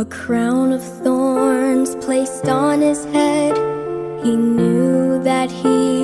A crown of thorns placed on his head. He knew that he